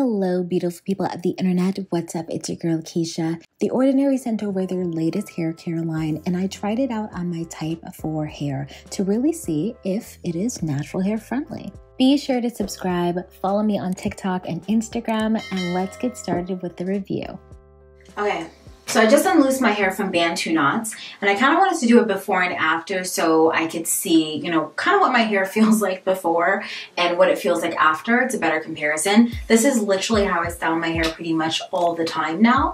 Hello, beautiful people of the internet. What's up? It's your girl, Keisha. The Ordinary sent over their latest hair care line, and I tried it out on my type 4 hair to really see if it is natural hair friendly. Be sure to subscribe, follow me on TikTok and Instagram, and let's get started with the review. Okay, so I just unloosed my hair from Bantu knots, and I kind of wanted to do a before and after so I could see, you know, kind of what my hair feels like before and what it feels like after. It's a better comparison. This is literally how I style my hair pretty much all the time now.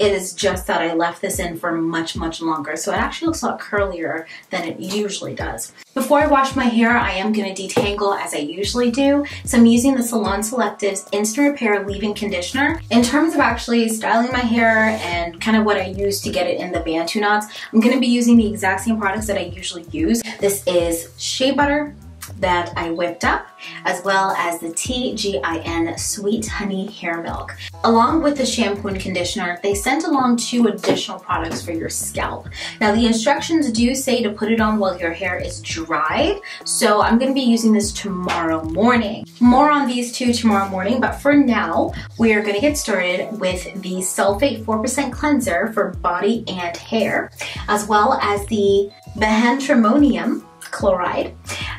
It is just that I left this in for much, much longer, so it actually looks a lot curlier than it usually does. Before I wash my hair, I am going to detangle as I usually do, so I'm using the Salon Selectives Instant Repair Leave-In Conditioner. In terms of actually styling my hair and kind of what I use to get it in the Bantu knots, I'm going to be using the exact same products that I usually use. This is shea butter that I whipped up, as well as the TGIN Sweet Honey Hair Milk. Along with the shampoo and conditioner, they sent along 2 additional products for your scalp. Now the instructions do say to put it on while your hair is dry, so I'm gonna be using this tomorrow morning. More on these 2 tomorrow morning, but for now, we are gonna get started with the Sulphate 4% Cleanser for body and hair, as well as the Behentrimonium chloride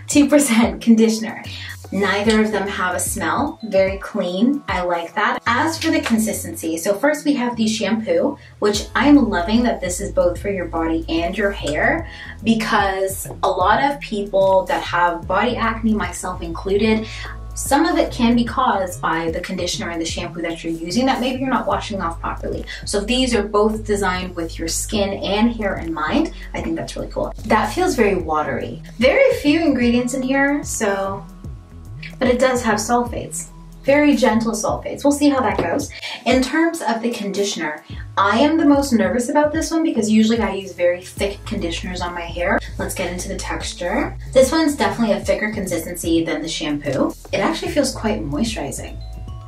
2% conditioner. Neither of them have a smell, very clean, I like that. As for the consistency, so first we have the shampoo, which I'm loving that this is both for your body and your hair, because a lot of people that have body acne, myself included, some of it can be caused by the conditioner and the shampoo that you're using that maybe you're not washing off properly. So these are both designed with your skin and hair in mind. I think that's really cool. That feels very watery. Very few ingredients in here, so, but it does have sulfates. Very gentle sulfates. We'll see how that goes. In terms of the conditioner, I am the most nervous about this one because usually I use very thick conditioners on my hair. Let's get into the texture. This one's definitely a thicker consistency than the shampoo. It actually feels quite moisturizing.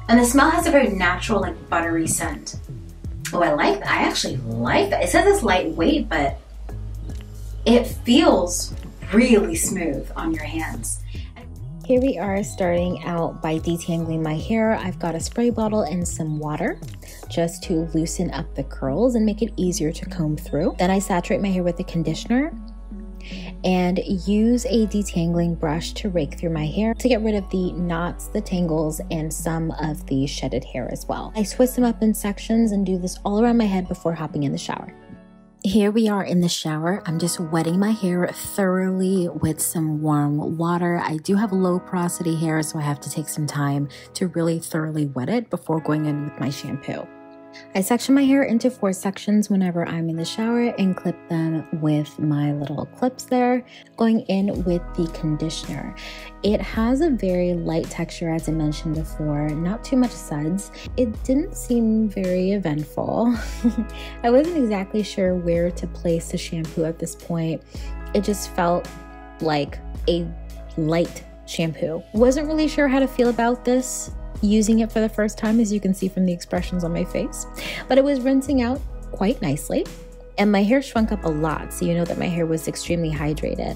And the smell has a very natural, like, buttery scent. Oh, I like that. I actually like that. It says it's lightweight, but it feels really smooth on your hands. Here we are starting out by detangling my hair. I've got a spray bottle and some water just to loosen up the curls and make it easier to comb through. Then I saturate my hair with a conditioner and use a detangling brush to rake through my hair to get rid of the knots, the tangles, and some of the shedded hair as well. I twist them up in sections and do this all around my head before hopping in the shower. Here we are in the shower. I'm just wetting my hair thoroughly with some warm water. I do have low porosity hair, so I have to take some time to really thoroughly wet it before going in with my shampoo. I section my hair into 4 sections whenever I'm in the shower and clip them with my little clips there. Going in with the conditioner. It has a very light texture, as I mentioned before, not too much suds. It didn't seem very eventful. I wasn't exactly sure where to place the shampoo at this point. It just felt like a light shampoo. Wasn't really sure how to feel about this using it for the first time, as you can see from the expressions on my face, but it was rinsing out quite nicely. And my hair shrunk up a lot, so you know that my hair was extremely hydrated.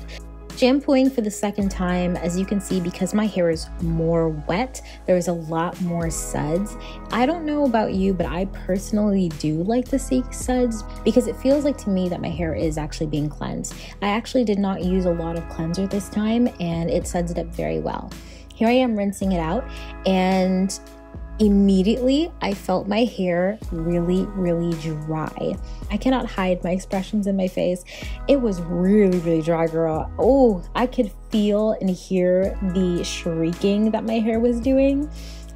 Shampooing for the second time, as you can see, because my hair is more wet, there's a lot more suds. I don't know about you, but I personally do like to see suds because it feels like to me that my hair is actually being cleansed. I actually did not use a lot of cleanser this time, and it suds it up very well. Here I am rinsing it out, and immediately I felt my hair really, really dry. I cannot hide my expressions in my face. It was really, really dry, girl. Oh, I could feel and hear the shrieking that my hair was doing.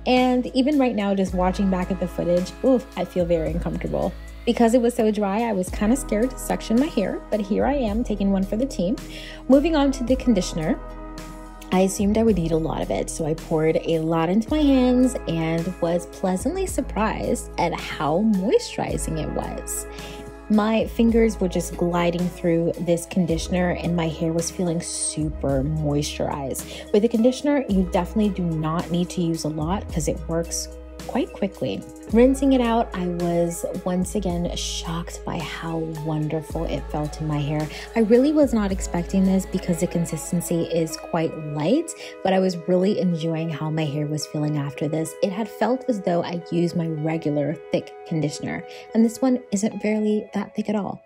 And even right now, just watching back at the footage, oof, I feel very uncomfortable. Because it was so dry, I was kind of scared to section my hair, but here I am taking one for the team. Moving on to the conditioner. I assumed I would need a lot of it, so I poured a lot into my hands and was pleasantly surprised at how moisturizing it was. My fingers were just gliding through this conditioner and my hair was feeling super moisturized. With the conditioner, you definitely do not need to use a lot because it works quite quickly. Rinsing it out, I was once again shocked by how wonderful it felt in my hair. I really was not expecting this because the consistency is quite light, but I was really enjoying how my hair was feeling after this. It had felt as though I used my regular thick conditioner, and this one isn't barely that thick at all.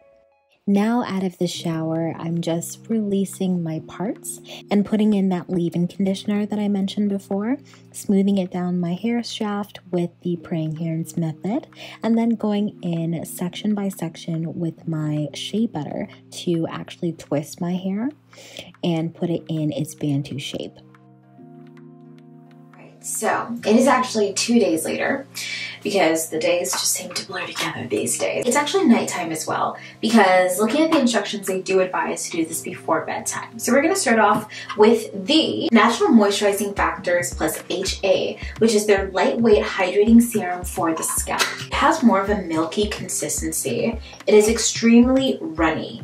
Now out of the shower, I'm just releasing my parts and putting in that leave-in conditioner that I mentioned before, smoothing it down my hair shaft with the Praying Hands method, and then going in section by section with my shea butter to actually twist my hair and put it in its bantu shape. So it is actually 2 days later because the days just seem to blur together these days. It's actually nighttime as well because looking at the instructions, they do advise to do this before bedtime. So we're going to start off with the Natural Moisturizing Factors Plus HA, which is their lightweight hydrating serum for the scalp. It has more of a milky consistency. It is extremely runny.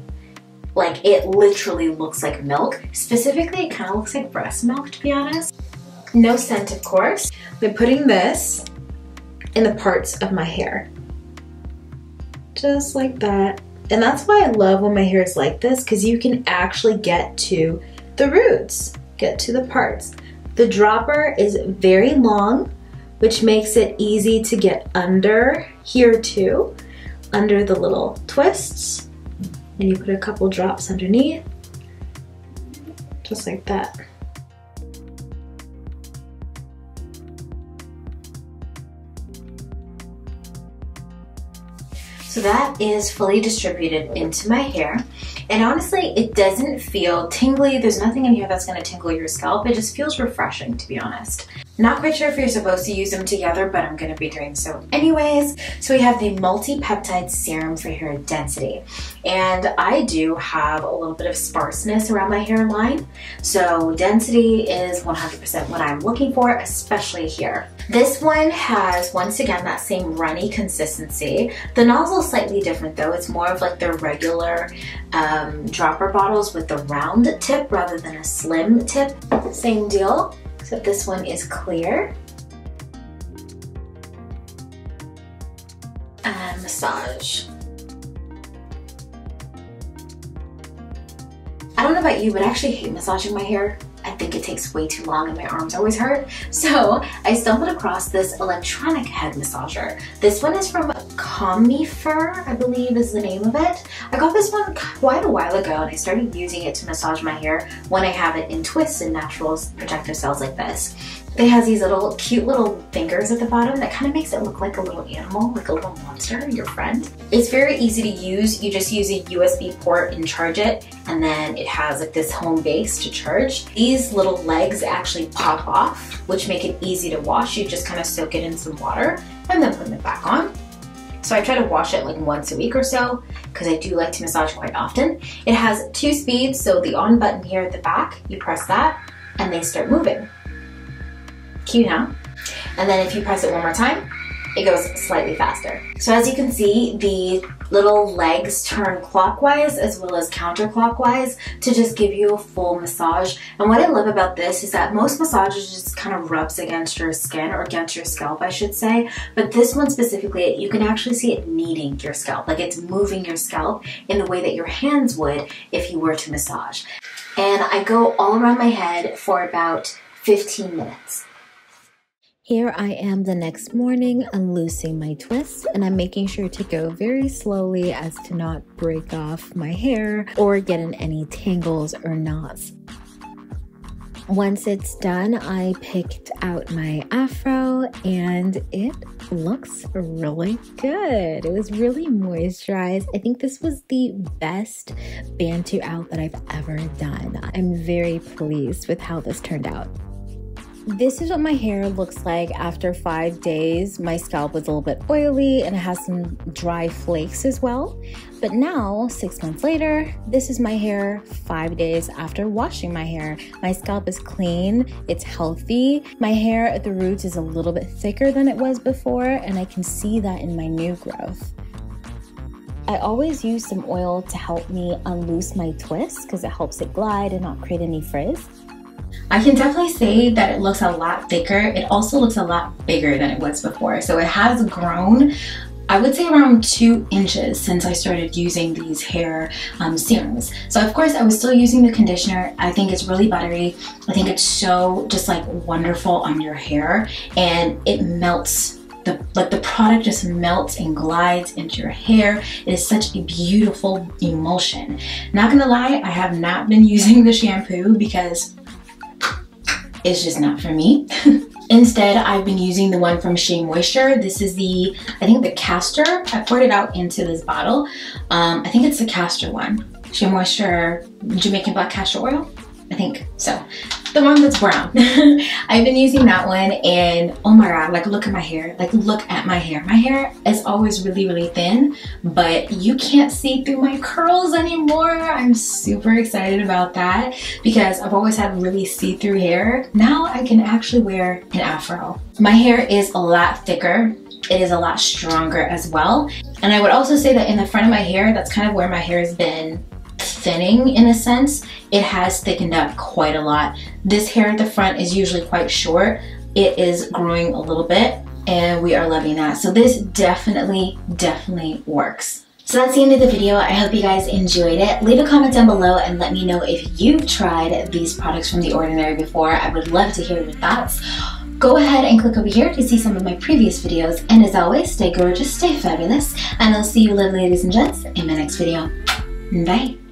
Like, it literally looks like milk. Specifically, it kind of looks like breast milk, to be honest. No scent, of course. I've been putting this in the parts of my hair. Just like that. And that's why I love when my hair is like this, because you can actually get to the roots, get to the parts. The dropper is very long, which makes it easy to get under here too, under the little twists. And you put a couple drops underneath, just like that. So that is fully distributed into my hair. And honestly, it doesn't feel tingly. There's nothing in here that's gonna tingle your scalp. It just feels refreshing, to be honest. Not quite sure if you're supposed to use them together, but I'm gonna be doing so anyways. So we have the Multi Peptide Serum for hair density. And I do have a little bit of sparseness around my hairline. So density is 100% what I'm looking for, especially here. This one has, once again, that same runny consistency. The nozzle is slightly different though. It's more of like their regular dropper bottles with the round tip rather than a slim tip. Same deal, except this one is clear. And massage. I don't know about you, but I actually hate massaging my hair. I think it takes way too long and my arms always hurt. So I stumbled across this electronic head massager. This one is from Comifer, I believe is the name of it. I got this one quite a while ago and I started using it to massage my hair when I have it in twists and natural protective cells like this. It has these little cute little fingers at the bottom that kind of makes it look like a little animal, like a little monster, your friend. It's very easy to use. You just use a USB port and charge it, and then it has like this home base to charge. These little legs actually pop off, which make it easy to wash. You just kind of soak it in some water and then put it back on. So I try to wash it like once a week or so because I do like to massage quite often. It has two speeds, so the on button here at the back, you press that and they start moving. Cute, huh? And then if you press it one more time, it goes slightly faster. So as you can see, the little legs turn clockwise as well as counterclockwise to just give you a full massage. And what I love about this is that most massages just kind of rubs against your skin or against your scalp, I should say. But this one specifically, you can actually see it kneading your scalp, like it's moving your scalp in the way that your hands would if you were to massage. And I go all around my head for about 15 minutes. Here I am the next morning, unloosing my twists, and I'm making sure to go very slowly as to not break off my hair or get in any tangles or knots. Once it's done, I picked out my afro and it looks really good. It was really moisturized. I think this was the best bantu out that I've ever done. I'm very pleased with how this turned out. This is what my hair looks like after 5 days. My scalp was a little bit oily and it has some dry flakes as well. But now, 6 months later, this is my hair 5 days after washing my hair. My scalp is clean, it's healthy. My hair at the roots is a little bit thicker than it was before, and I can see that in my new growth. I always use some oil to help me unloose my twist because it helps it glide and not create any frizz. I can definitely say that it looks a lot thicker. It also looks a lot bigger than it was before. So it has grown, I would say, around 2 inches since I started using these hair serums. So of course I was still using the conditioner. I think it's really buttery. I think it's so just like wonderful on your hair, and it melts. The product just melts and glides into your hair. It is such a beautiful emulsion. Not gonna lie, I have not been using the shampoo because it's just not for me. Instead, I've been using the one from Shea Moisture. This is the, I think the castor. I poured it out into this bottle. I think it's the castor one. Shea Moisture Jamaican Black Castor Oil. I think so. The one that's brown. I've been using that one, and oh my god, like look at my hair. Like look at my hair. My hair is always really, really thin, but you can't see through my curls anymore. I'm super excited about that because I've always had really see-through hair. Now I can actually wear an afro. My hair is a lot thicker. It is a lot stronger as well. And I would also say that in the front of my hair, that's kind of where my hair has been thinning in a sense. It has thickened up quite a lot. This hair at the front is usually quite short. It is growing a little bit, and we are loving that. So this definitely works. So that's the end of the video. I hope you guys enjoyed it. Leave a comment down below and let me know if you've tried these products from The Ordinary before. I would love to hear your thoughts. Go ahead and click over here to see some of my previous videos. And as always, stay gorgeous, stay fabulous, and I'll see you lovely ladies and gents in my next video. Bye.